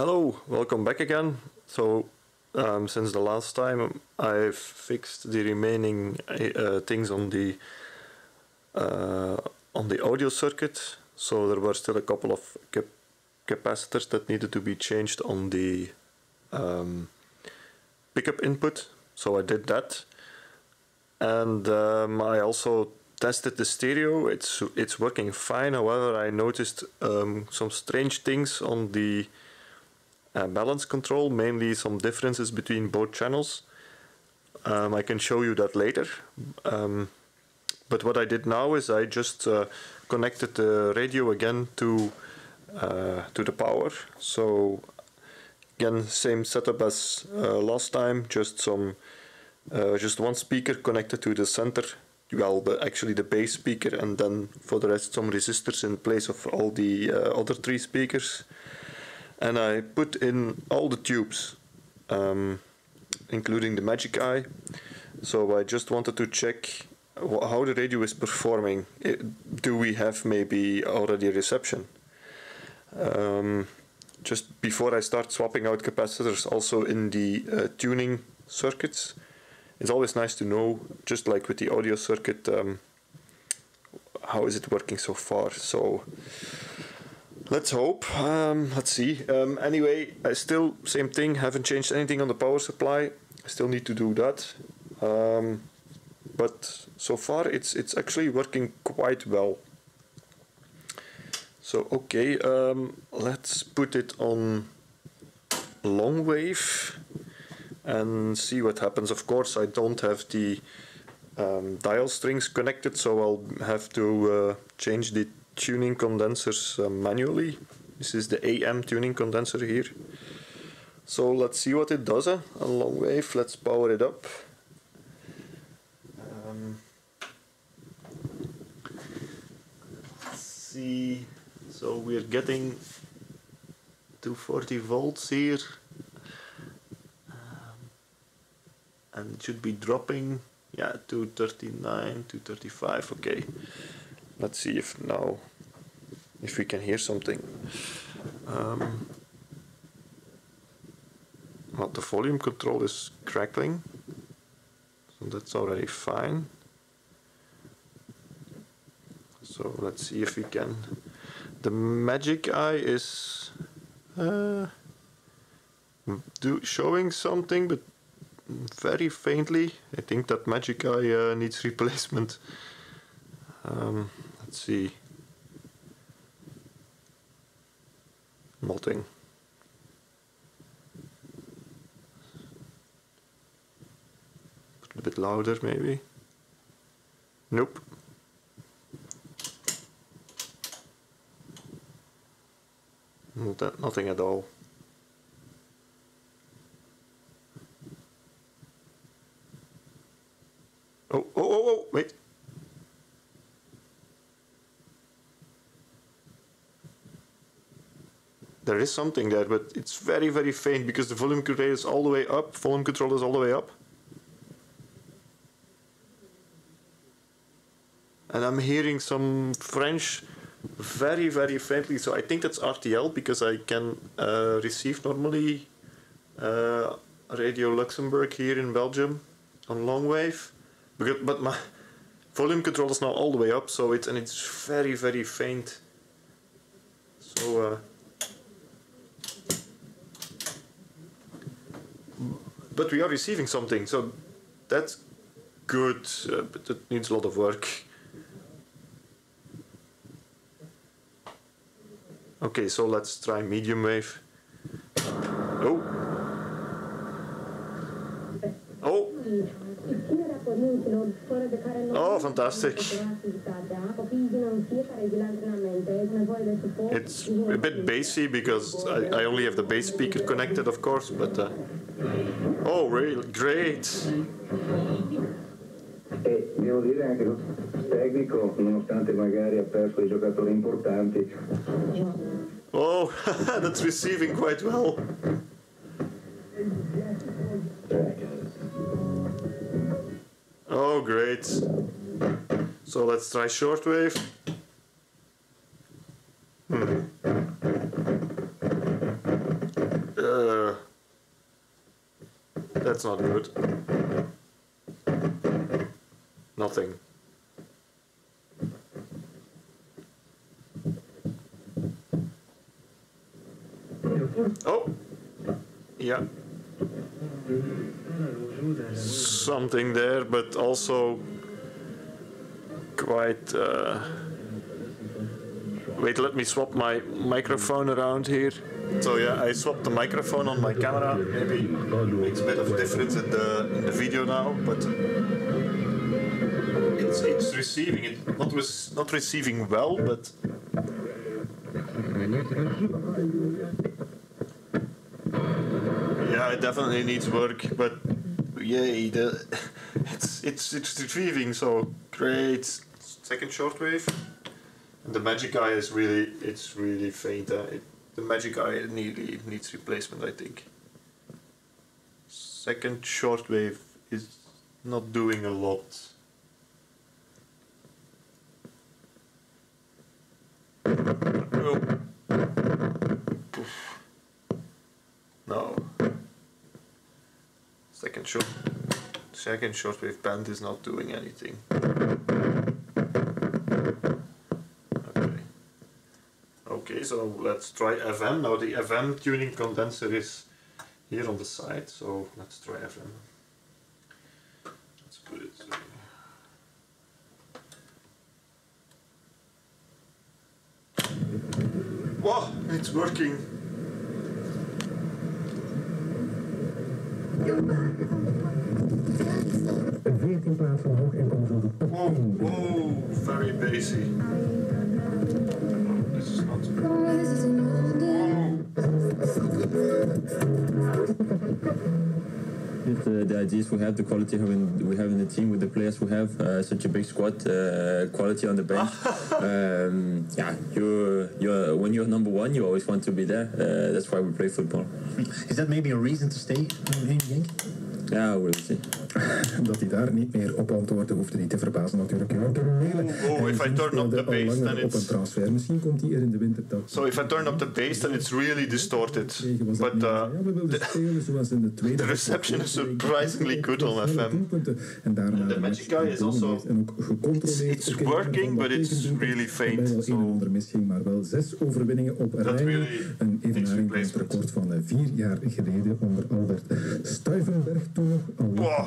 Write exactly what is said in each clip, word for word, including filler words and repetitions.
Hello, welcome back again. So um, since the last time I've fixed the remaining uh, things on the uh, on the audio circuit. So there were still a couple of cap capacitors that needed to be changed on the um, pickup input. So I did that, and um, I also tested the stereo. It's it's working fine. However, I noticed um, some strange things on the Uh, balance control, mainly some differences between both channels. Um, I can show you that later. Um, but what I did now is I just uh, connected the radio again to uh, to the power. So again, same setup as uh, last time. Just some, uh, just one speaker connected to the center. Well, the, actually the bass speaker, and then for the rest some resistors in place of all the uh, other three speakers. And I put in all the tubes, um, including the Magic Eye. So I just wanted to check how the radio is performing. It, do we have maybe already reception? Um, just before I start swapping out capacitors, also in the uh, tuning circuits, it's always nice to know, just like with the audio circuit, um, how is it working so far. So let's hope. Um, let's see. Um, anyway, I still, same thing, haven't changed anything on the power supply. I still need to do that. Um, but so far it's it's actually working quite well. So, okay, um, let's put it on long wave and see what happens. Of course, I don't have the um, dial strings connected, so I'll have to uh, change the tuning condensers uh, manually. This is the A M tuning condenser here. So let's see what it does. Uh, a long wave, let's power it up. Um, let's see, so we're getting two forty volts here, um, and it should be dropping, yeah, two thirty-nine, two thirty-five, okay. Let's see if now, if we can hear something. Um, well, the volume control is crackling, so that's already fine. So let's see if we can. The Magic Eye is uh, do, showing something, but very faintly. I think that Magic Eye uh, needs replacement. Um, let's see. Nothing. A bit louder, maybe. Nope. Not, nothing at all. Oh, oh, oh, oh, wait. There is something there, but it's very, very faint because the volume control is all the way up. Volume control is all the way up. And I'm hearing some French very, very faintly. So I think that's R T L because I can uh, receive normally uh, Radio Luxembourg here in Belgium on long wave. Because, but my volume control is now all the way up, so it's, and it's very, very faint. So Uh, But we are receiving something, so that's good, uh, but it needs a lot of work. Okay, so let's try medium wave. Oh! Oh! Oh, fantastic! It's a bit bassy because I, I only have the bass speaker connected, of course, but Uh, oh, really? Great! E devo dire anche lo tecnico, nonostante magari ha perso dei giocatori importanti. Oh, that's receiving quite well. Oh, great. So let's try shortwave. Hmm. That's not good. Nothing. Oh! Yeah. Something there, but also quite... Uh... Wait, let me swap my microphone around here. So yeah, I swapped the microphone on my camera. Maybe makes a bit of a difference in the, in the video now, but it's, it's receiving it. Not, res not receiving well, but... Yeah, it definitely needs work, but yay, the it's it's it's retrieving, so great. Second shortwave. The magic eye is really it's really faint. Uh, it, the magic eye nearly needs replacement, I think. Second shortwave is not doing a lot. Oh. Poof. No. Second short, second shortwave band is not doing anything. Okay. Okay, so let's try F M. Now the F M tuning condenser is here on the side, so let's try F M. Let's put it. Whoa, it's working. Whoa, whoa, very bassy. This is not. The, the idea is we have the quality we have in the team with the players we have, uh, such a big squad, uh, quality on the bench. um, yeah, you're, you're, when you're number one, you always want to be there. Uh, that's why we play football. Is that maybe a reason to stay in Genk? Ja, we'll see. Dat hij daar niet meer op antwoordde, hoefde niet te verbazen natuurlijk. Oh, oh, if I turn up the bass, then it's... op een transfer. Misschien komt hij er in de winter toch. So if I turn up the bass, then it's really distorted. But uh, the, the reception is surprisingly good on F M. And the magic guy is also... It's, it's working, but it's really faint. So that really needs replacement. Van vier jaar geleden onder Albert Stuyvenberg. Wow.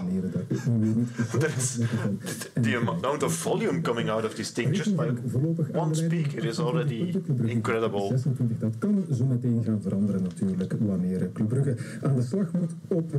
The amount of volume coming out of this thing just by one speaker is already incredible. Dat kan zo meteen gaan veranderen natuurlijk wanneer Club Brugge aan de slag moet op.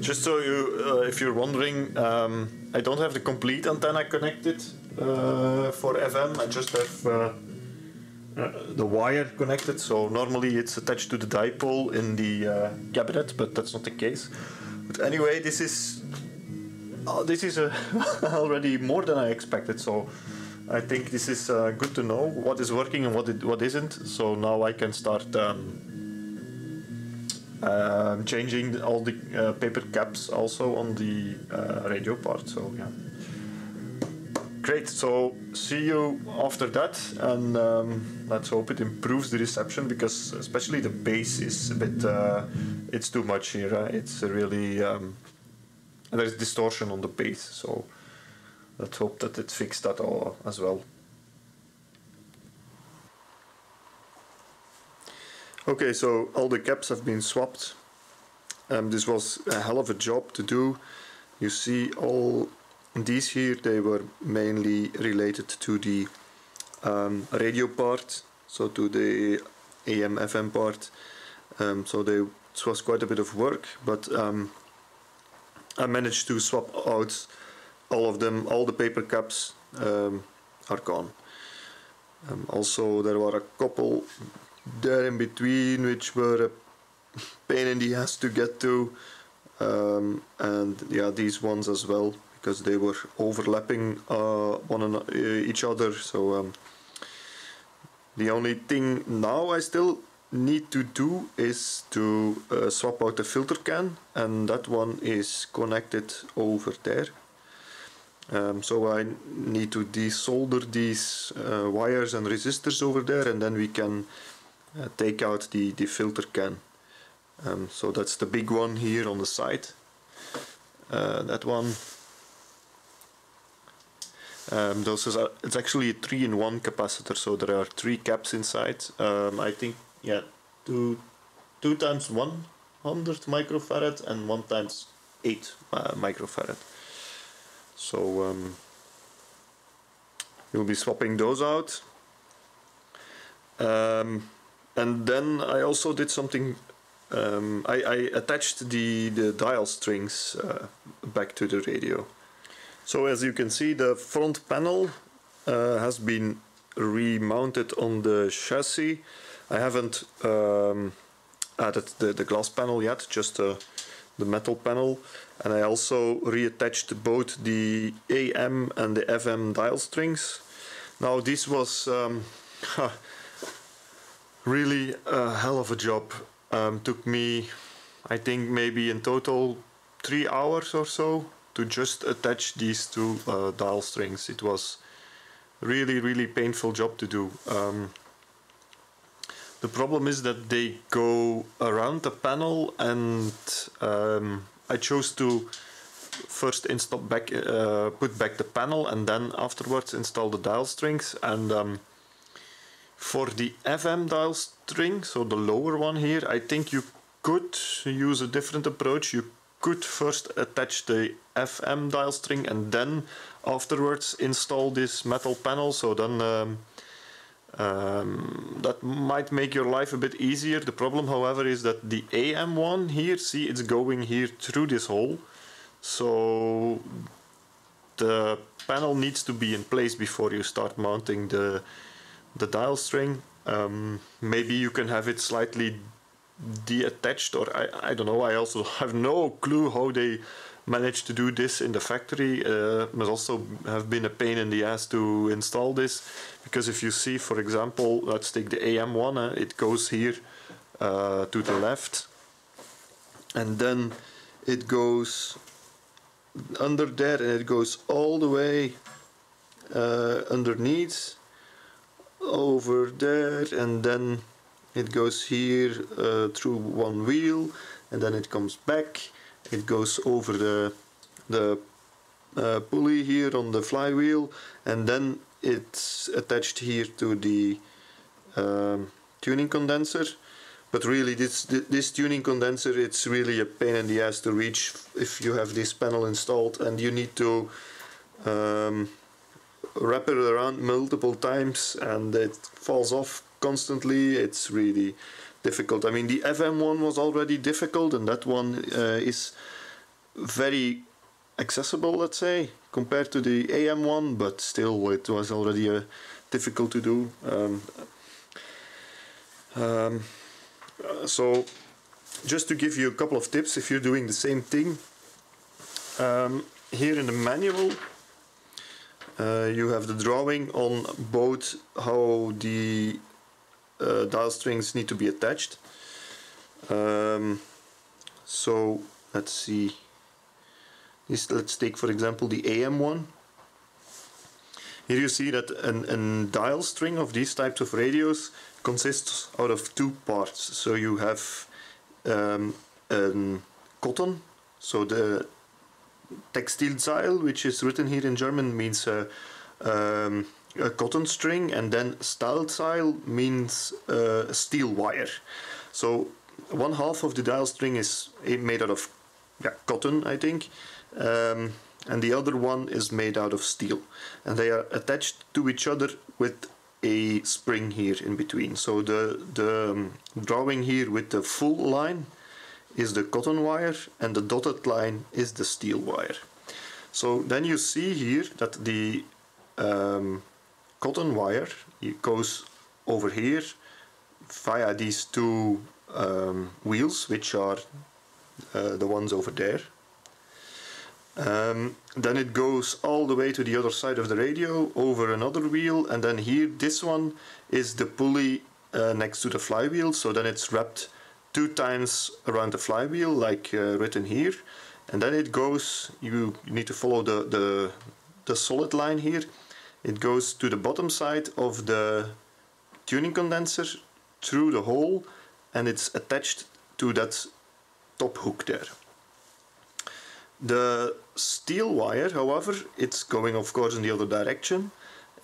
Just so you, uh, if you're wondering, um, I don't have the complete antenna connected uh, for F M. I just have uh, uh, the wire connected. So normally it's attached to the dipole in the uh, cabinet, but that's not the case. But anyway, this is oh, this is uh, already more than I expected. So I think this is uh, good to know what is working and what it, what isn't. So now I can start. Um, Uh, changing all the uh, paper caps also on the uh, radio part, so yeah. Great, so see you after that, and um, let's hope it improves the reception, because especially the bass is a bit, uh, it's too much here, uh, it's really, um, there's distortion on the bass, so let's hope that it fixed that all as well. Okay, so all the caps have been swapped. Um, this was a hell of a job to do. You see all these here, they were mainly related to the um, radio part, so to the A M F M part. Um, so they, it was quite a bit of work, but um, I managed to swap out all of them. All the paper caps um, are gone. Um, also, there were a couple there in between which were a pain in the ass to get to, um, and yeah, these ones as well, because they were overlapping uh, one an each other. So um, the only thing now I still need to do is to uh, swap out the filter can, and that one is connected over there. Um, so I need to desolder these uh, wires and resistors over there, and then we can uh, take out the, the filter can. Um, so that's the big one here on the side, uh, that one. Um, those are, it's actually a three in one capacitor, so there are three caps inside. Um, I think, yeah, two, two times one hundred microfarad and one times eight uh, microfarad. So um, we'll be swapping those out. Um, and then I also did something. Um, I, I attached the the dial strings uh, back to the radio. So as you can see, the front panel uh, has been remounted on the chassis. I haven't um, added the, the glass panel yet, just uh, the metal panel. And I also reattached both the A M and the F M dial strings. Now this was um, really a hell of a job. Um, took me, I think, maybe in total three hours or so to just attach these two uh, dial strings. It was really, really painful job to do. Um, the problem is that they go around the panel, and um, I chose to first install back, uh, put back the panel, and then afterwards install the dial strings. And um, for the F M dial string, so the lower one here, I think you could use a different approach. You could first attach the F M dial string and then afterwards install this metal panel, so then um, um, that might make your life a bit easier. The problem, however, is that the A M one here, see, it's going here through this hole, so the panel needs to be in place before you start mounting the, the dial string. Um, maybe you can have it slightly detached, or I, I don't know. I also have no clue how they managed to do this in the factory. Uh, must also have been a pain in the ass to install this, because if you see, for example, let's take the A M one, uh, it goes here uh, to the left, and then it goes under there, and it goes all the way uh, underneath over there, and then it goes here uh, through one wheel, and then it comes back. It goes over the, the uh, pulley here on the flywheel, and then it's attached here to the um, tuning condenser. But really, this, this tuning condenser, it's really a pain in the ass to reach if you have this panel installed, and you need to um, wrap it around multiple times, and it falls off constantly. It's really difficult. I mean, the F M one was already difficult, and that one uh, is very accessible, let's say, compared to the A M one, but still it was already uh, difficult to do. Um, um, so just to give you a couple of tips if you're doing the same thing, um, here in the manual uh, you have the drawing on both how the Uh, dial strings need to be attached. Um, so let's see. This, let's take for example the A M one. Here you see that an, an dial string of these types of radios consists out of two parts. So you have um, um, cotton, so the Textilseil, which is written here in German, means uh, um, a cotton string, and then Stahlseil means uh, steel wire. So one half of the dial string is made out of yeah, cotton, I think, um, and the other one is made out of steel, and they are attached to each other with a spring here in between. So the, the um, drawing here with the full line is the cotton wire, and the dotted line is the steel wire. So then you see here that the um, cotton wire, it goes over here via these two um, wheels, which are uh, the ones over there. Um, then it goes all the way to the other side of the radio over another wheel, and then here this one is the pulley uh, next to the flywheel, so then it's wrapped two times around the flywheel, like uh, written here, and then it goes, you need to follow the, the, the solid line here, it goes to the bottom side of the tuning condenser, through the hole, and it's attached to that top hook there. The steel wire, however, it's going of course in the other direction,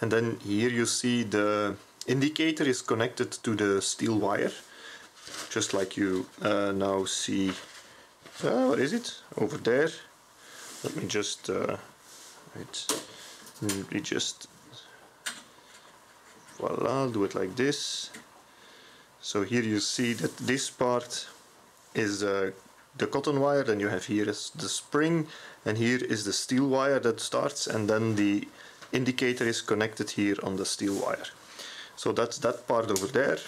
and then here you see the indicator is connected to the steel wire, just like you uh, now see, uh, what is it, over there. Let me just, uh, right. Let me just, voila, do it like this. So here you see that this part is uh, the cotton wire, then you have here is the spring, and here is the steel wire that starts, and then the indicator is connected here on the steel wire. So that's that part over there.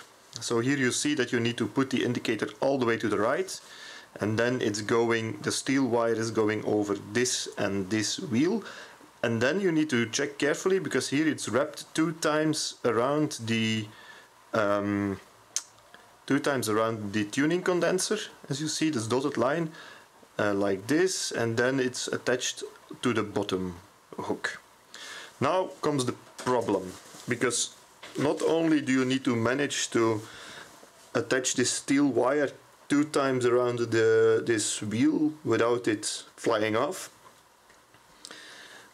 So here you see that you need to put the indicator all the way to the right, and then it's going, the steel wire is going over this and this wheel, and then you need to check carefully, because here it's wrapped two times around the um, two times around the tuning condenser, as you see this dotted line, uh, like this, and then it's attached to the bottom hook. Now comes the problem, because not only do you need to manage to attach this steel wire two times around the, this wheel without it flying off,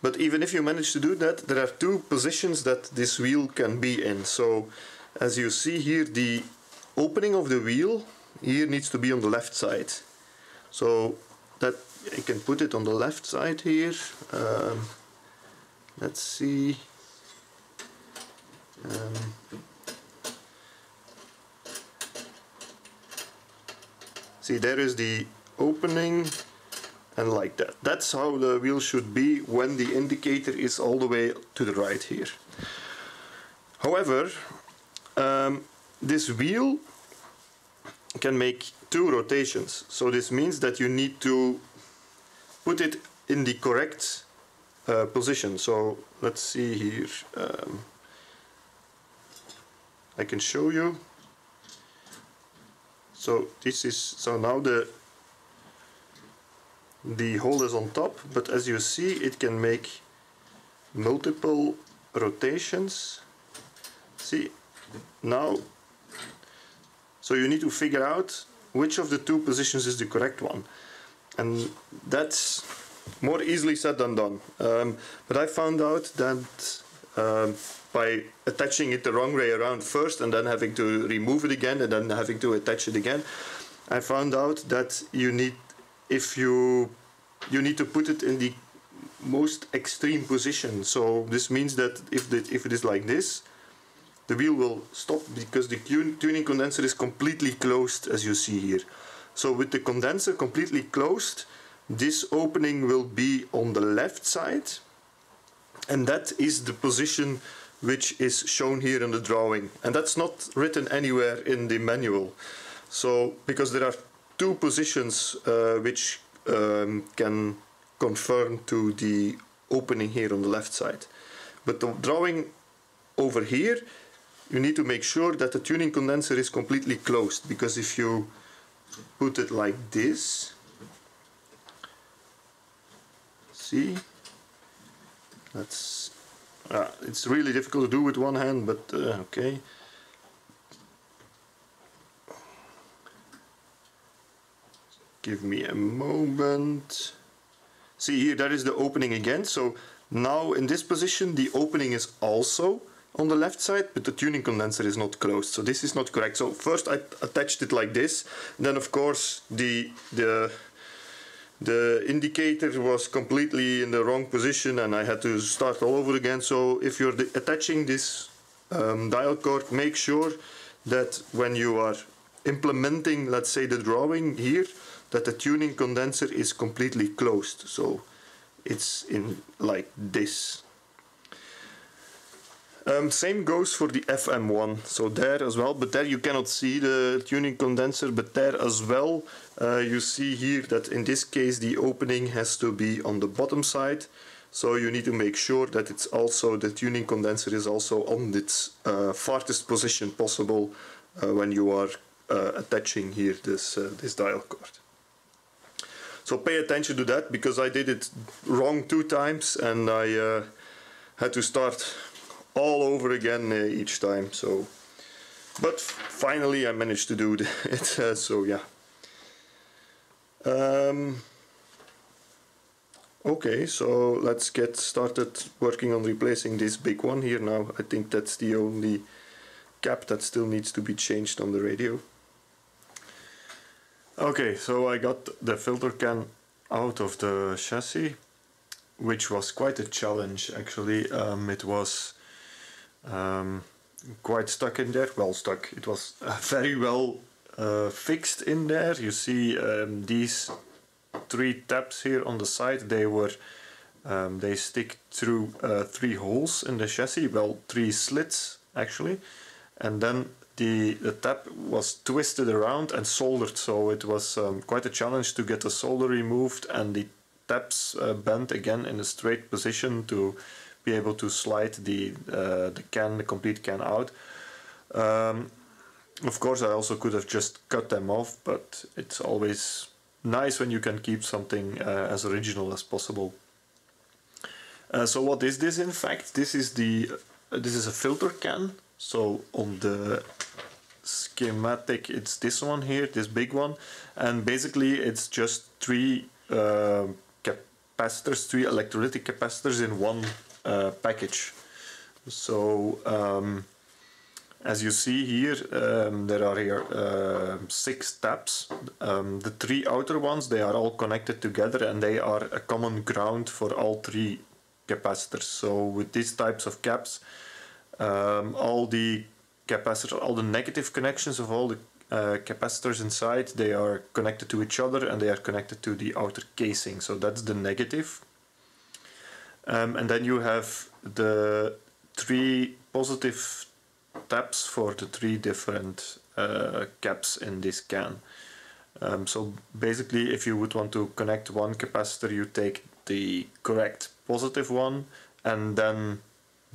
but even if you manage to do that, there are two positions that this wheel can be in. So as you see here, the opening of the wheel here needs to be on the left side, so that I can put it on the left side here. Um, let's see, um, see, there is the opening, and like that. That's how the wheel should be when the indicator is all the way to the right here. However, um, this wheel can make two rotations, so this means that you need to put it in the correct uh, position. So let's see here, um, I can show you. So this is, so now the the hole is on top, but as you see it can make multiple rotations. See now. So you need to figure out which of the two positions is the correct one. And that's more easily said than done. Um, but I found out that um, by attaching it the wrong way around first and then having to remove it again and then having to attach it again, I found out that you need, if you, you need to put it in the most extreme position. So this means that if, the, if it is like this, the wheel will stop, because the tuning condenser is completely closed, as you see here. So with the condenser completely closed, this opening will be on the left side, and that is the position which is shown here in the drawing, and that's not written anywhere in the manual. So because there are two positions uh, which um, can conform to the opening here on the left side, but the drawing over here, you need to make sure that the tuning condenser is completely closed, because if you put it like this, see, that's uh, it's really difficult to do with one hand, but uh, okay. Give me a moment. See here, there is the opening again. So now in this position, the opening is also on the left side, but the tuning condenser is not closed, so this is not correct. So first I attached it like this, then of course the the the indicator was completely in the wrong position and I had to start all over again. So if you're attaching this um, dial cord, make sure that when you are implementing, let's say, the drawing here, that the tuning condenser is completely closed, so it's in like this. Um, same goes for the F M one, so there as well, but there you cannot see the tuning condenser, but there as well uh, you see here that in this case the opening has to be on the bottom side, so you need to make sure that it's also, the tuning condenser is also on its uh, farthest position possible uh, when you are uh, attaching here this, uh, this dial cord. So pay attention to that, because I did it wrong two times and I uh, had to start all over again uh, each time. So, but finally I managed to do it, uh, so yeah. Um, okay, so let's get started working on replacing this big one here now. I think that's the only cap that still needs to be changed on the radio. Okay, so I got the filter can out of the chassis, which was quite a challenge actually. Um, it was um, quite stuck in there, well stuck, it was very well Uh, fixed in there. You see um, these three tabs here on the side, they were um, they stick through uh, three holes in the chassis, well three slits actually, and then the, the tab was twisted around and soldered, so it was um, quite a challenge to get the solder removed and the tabs uh, bent again in a straight position to be able to slide the, uh, the can, the complete can out. Um, Of course, I also could have just cut them off, but it's always nice when you can keep something uh, as original as possible. Uh, so what is this in fact? This is the uh, this is a filter can. So on the schematic it's this one here, this big one, and basically it's just three uh, capacitors, three electrolytic capacitors in one uh, package. So um, as you see here, um, there are here uh, six tabs. Um, the three outer ones, they are all connected together and they are a common ground for all three capacitors. So with these types of caps, um, all the capacitors, all the negative connections of all the uh, capacitors inside, they are connected to each other and they are connected to the outer casing. So that's the negative. Um, and then you have the three positive tabs for the three different uh, caps in this can. Um, so basically, if you would want to connect one capacitor, you take the correct positive one, and then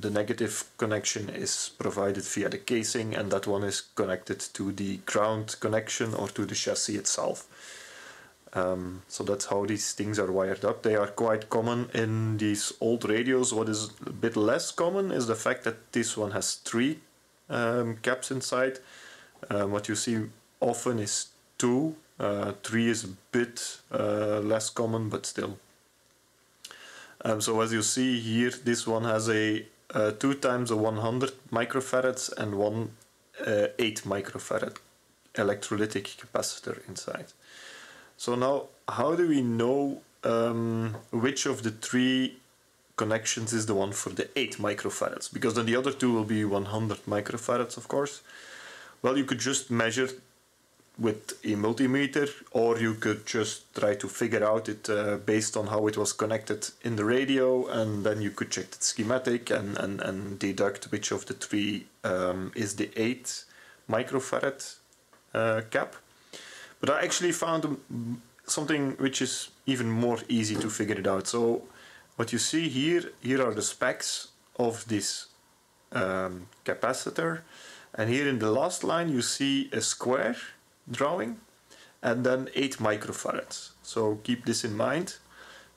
the negative connection is provided via the casing, and that one is connected to the ground connection or to the chassis itself. Um, so that's how these things are wired up. They are quite common in these old radios. What is a bit less common is the fact that this one has three Um, caps inside. Um, what you see often is two, uh, three is a bit uh, less common, but still. Um, so as you see here, this one has a uh, two times a one hundred microfarads and one uh, eight microfarad electrolytic capacitor inside. So now, how do we know um, which of the three connections is the one for the eight microfarads, because then the other two will be one hundred microfarads, of course? Well, you could just measure with a multimeter, or you could just try to figure out it uh, based on how it was connected in the radio, and then you could check the schematic and, and, and deduct which of the three um, is the eight microfarad uh, cap. But I actually found something which is even more easy to figure it out. So what you see here, here are the specs of this um, capacitor, and here in the last line you see a square drawing and then eight microfarads. So keep this in mind,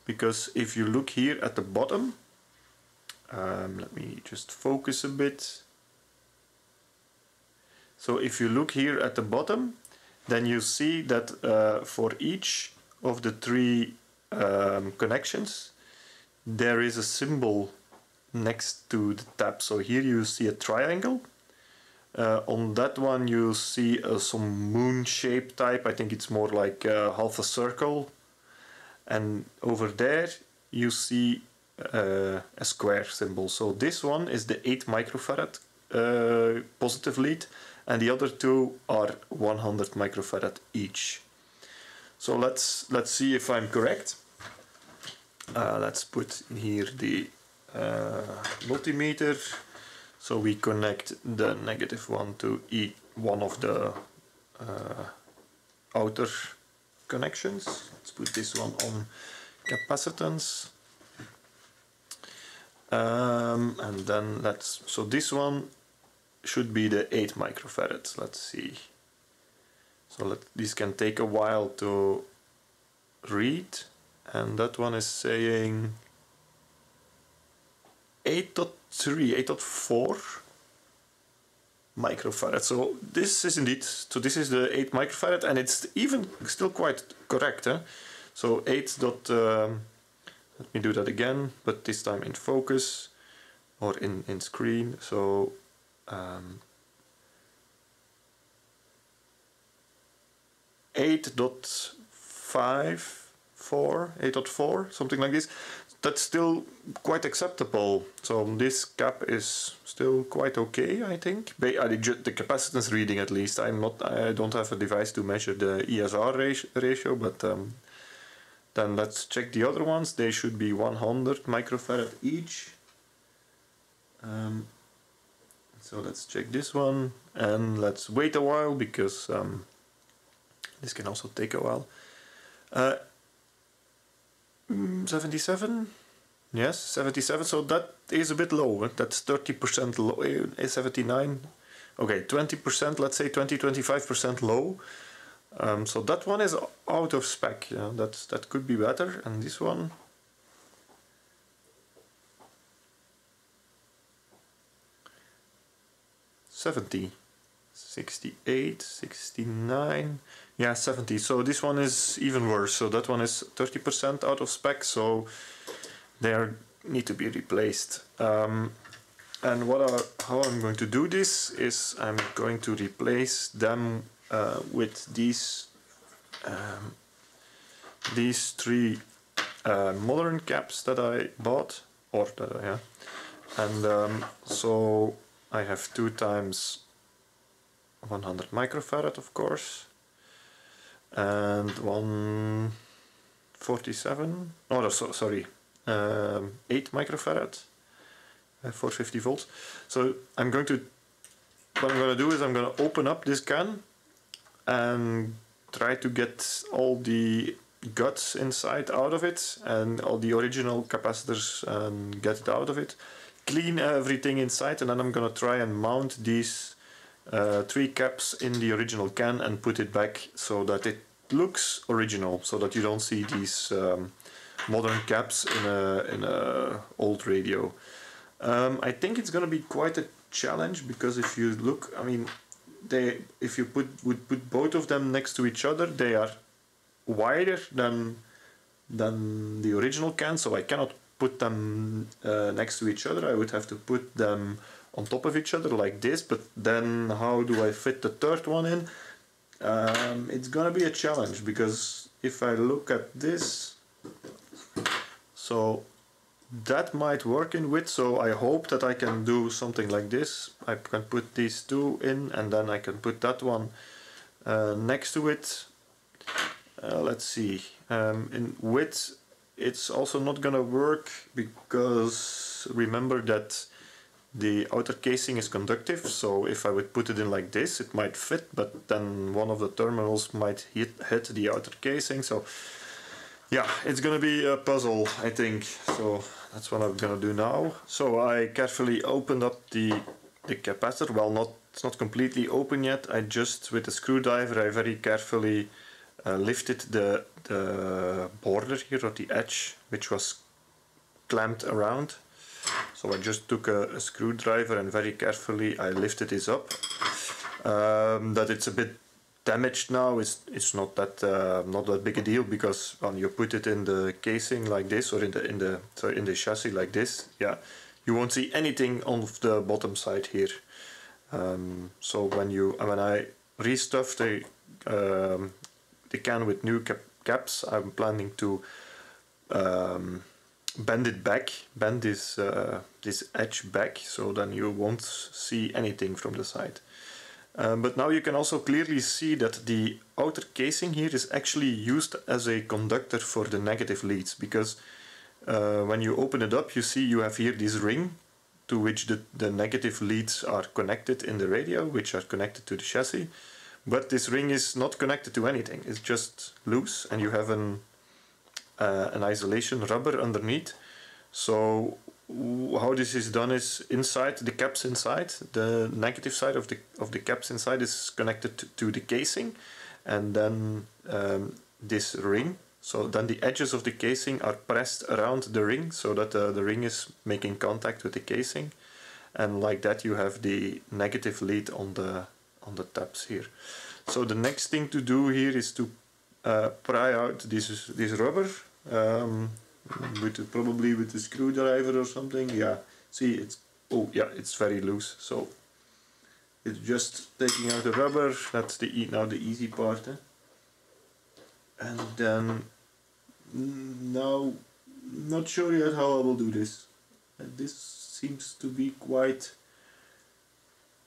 because if you look here at the bottom, um, let me just focus a bit. So if you look here at the bottom, then you see that uh, for each of the three um, connections, there is a symbol next to the tab. So here you see a triangle. Uh, on that one you see uh, some moon shape type. I think it's more like uh, half a circle. And over there you see uh, a square symbol. So this one is the eight microfarad uh, positive lead, and the other two are one hundred microfarad each. So let's let's see if I'm correct. Uh, let's put here the uh, multimeter. So we connect the negative one to each one of the uh, outer connections. Let's put this one on capacitance. Um, and then let's, so this one should be the eight microfarads. Let's see. So let, these can take a while to read, and that one is saying eight point three, eight point four microfarads. So this is indeed, so this is the eight microfarad, and it's even still quite correct, eh? So eight dot, um, let me do that again, but this time in focus or in, in screen. So um, eight point five four, eight point four, something like this. That's still quite acceptable. So this cap is still quite okay, I think. The capacitance reading, at least. I'm not. I don't have a device to measure the E S R ratio, but um, then let's check the other ones. They should be one hundred microfarad each. Um, so let's check this one, and let's wait a while because um, this can also take a while. Uh, seventy-seven, yes, seventy-seven. So that is a bit lower. That's thirty percent low. seventy-nine. Okay, twenty percent. Let's say twenty, twenty-five percent low. Um, so that one is out of spec. Yeah, that's that could be better. And this one. seventy, sixty-eight, sixty-nine, yeah, seventy. So this one is even worse. So that one is thirty percent out of spec, so they are, need to be replaced. Um, and what are, how I'm going to do this is I'm going to replace them uh, with these um, these three uh, modern caps that I bought, or that I have. And um, so I have two times one hundred microfarad, of course, and one forty-seven, oh no, so, sorry, um, eight microfarad, uh, four fifty volts. So I'm going to, what I'm going to do is I'm going to open up this can and try to get all the guts inside out of it and all the original capacitors and get it out of it, clean everything inside, and then I'm going to try and mount these Uh, three caps in the original can and put it back so that it looks original, so that you don't see these um, modern caps in a in a old radio. Um, I think it's gonna be quite a challenge, because if you look, I mean, they if you put would put both of them next to each other, they are wider than than the original can, so I cannot put them uh, next to each other. I would have to put them on top of each other like this, but then how do I fit the third one in? Um, it's gonna be a challenge, because if I look at this, so that might work in width, so I hope that I can do something like this. I can put these two in, and then I can put that one uh, next to it. Uh, let's see, um, in width it's also not gonna work, because remember that the outer casing is conductive, so if I would put it in like this, it might fit, but then one of the terminals might hit, hit the outer casing. So yeah, it's gonna be a puzzle, I think. So that's what I'm gonna do now. So I carefully opened up the, the capacitor. Well, not, it's not completely open yet. I just, with a screwdriver, I very carefully uh, lifted the, the border here, or the edge, which was clamped around. So I just took a, a screwdriver and very carefully I lifted this up. Um, that it's a bit damaged now, it's, it's not that uh, not that big a deal, because when you put it in the casing like this, or in the in the sorry, in the chassis like this, yeah, you won't see anything on the bottom side here. Um, so when you when I restuff the um, the can with new cap caps, I'm planning to. Um, bend it back, bend this uh, this edge back, so then you won't see anything from the side. Um, but now you can also clearly see that the outer casing here is actually used as a conductor for the negative leads, because uh, when you open it up, you see you have here this ring to which the, the negative leads are connected in the radio, which are connected to the chassis, but this ring is not connected to anything, it's just loose, and you have an Uh, an isolation rubber underneath. So how this is done is inside the caps inside, the negative side of the of the caps inside is connected to, to the casing, and then um, this ring. So then the edges of the casing are pressed around the ring so that uh, the ring is making contact with the casing, and like that you have the negative lead on the on the tabs here. So the next thing to do here is to uh, pry out this this rubber um, with probably with a screwdriver or something. Yeah, see it's oh yeah it's very loose. So it's just taking out the rubber. That's the e now the easy part. Eh? And then now, not sure yet how I will do this. This seems to be quite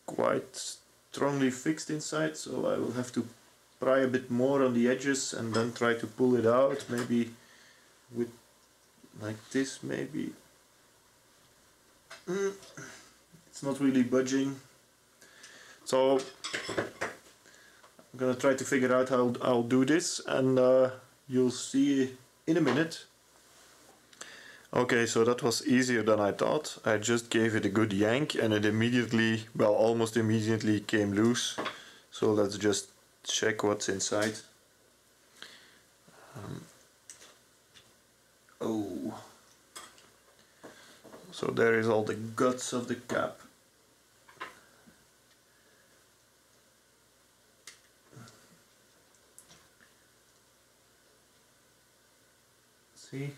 quite strongly fixed inside, so I will have to pry a bit more on the edges and then try to pull it out, maybe with like this maybe. Mm, it's not really budging, so I'm gonna try to figure out how I'll do this, and uh, you'll see in a minute. Okay, so that was easier than I thought. I just gave it a good yank and it immediately, well almost immediately, came loose. So let's just check what's inside. Um, oh, so there is all the guts of the cap. See,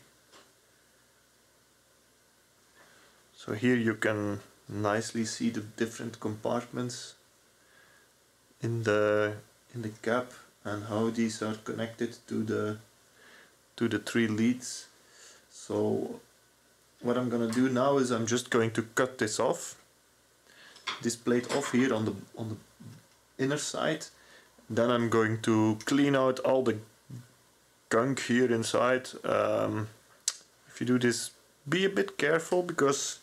so here you can nicely see the different compartments in the in the cap and how these are connected to the to the three leads. So what I'm gonna do now is I'm just going to cut this off, this plate off here on the on the inner side. Then I'm going to clean out all the gunk here inside. Um, if you do this, be a bit careful, because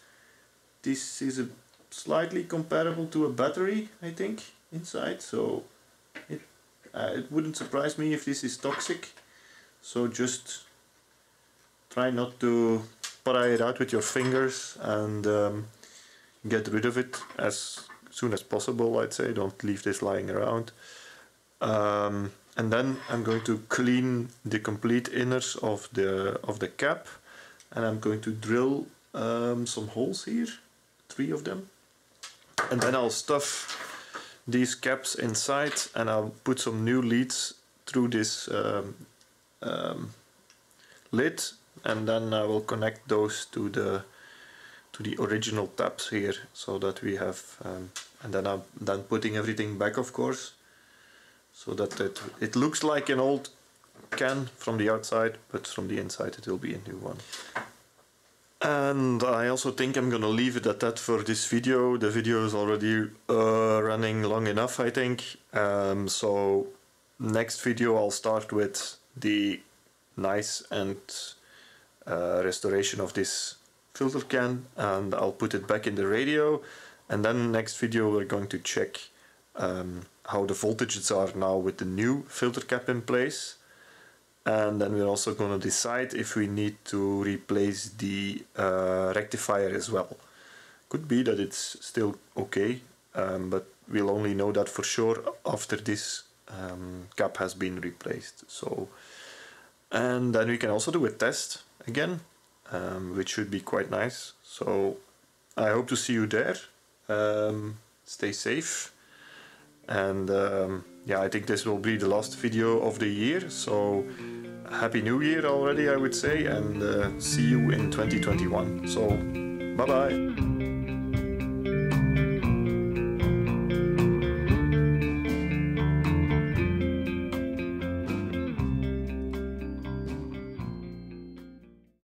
this is a slightly comparable to a battery, I think, inside. So it uh, it wouldn't surprise me if this is toxic. So just try not to pry it out with your fingers, and um, get rid of it as soon as possible, I'd say. Don't leave this lying around. Um, And then I'm going to clean the complete inners of the of the cap, and I'm going to drill um, some holes here, three of them, and then I'll stuff these caps inside, and I'll put some new leads through this um, um, lid, and then I will connect those to the to the original tabs here, so that we have, um, and then I'm then putting everything back, of course. So that it, it looks like an old can from the outside, but from the inside it will be a new one. And I also think I'm gonna leave it at that for this video. The video is already uh, running long enough, I think. Um, so next video I'll start with the nice and uh, restoration of this filter can, and I'll put it back in the radio. And then next video we're going to check um, how the voltages are now with the new filter cap in place, and then we're also going to decide if we need to replace the uh, rectifier as well. Could be that it's still okay, um, but we'll only know that for sure after this um, cap has been replaced. So, and then we can also do a test again, um, which should be quite nice. So I hope to see you there. Um, stay safe. And um, yeah, I think this will be the last video of the year, so Happy New Year already, I would say, and uh, see you in twenty twenty-one. So, bye-bye!